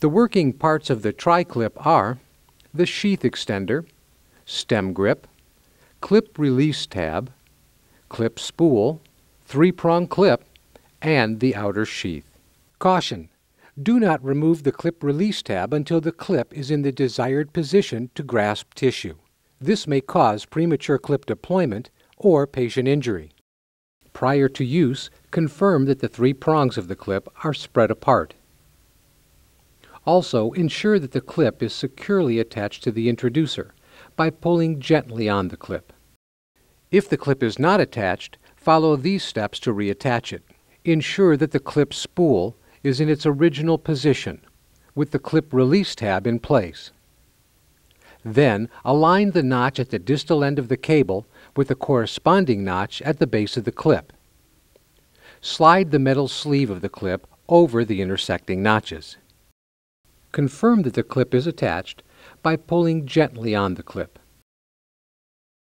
The working parts of the TriClip are the sheath extender, stem grip, clip release tab, clip spool, three-prong clip, and the outer sheath. Caution! Do not remove the clip release tab until the clip is in the desired position to grasp tissue. This may cause premature clip deployment or patient injury. Prior to use, confirm that the three prongs of the clip are spread apart. Also, ensure that the clip is securely attached to the introducer by pulling gently on the clip. If the clip is not attached, follow these steps to reattach it. Ensure that the clip spool is in its original position with the clip release tab in place. Then, align the notch at the distal end of the cable with the corresponding notch at the base of the clip. Slide the metal sleeve of the clip over the intersecting notches. Confirm that the clip is attached by pulling gently on the clip.